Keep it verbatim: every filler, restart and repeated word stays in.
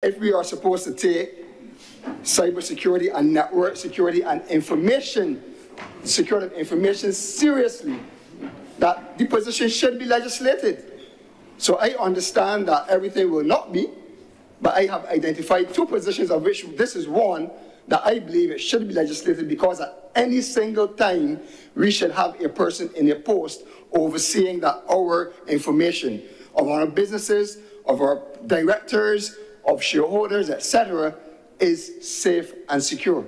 If we are supposed to take cybersecurity and network security and information, security of information seriously, that the position should be legislated. So I understand that everything will not be, but I have identified two positions of which this is one that I believe it should be legislated, because at any single time we should have a person in a post overseeing that our information of our businesses, of our directors, of shareholders, et cetera, is safe and secure.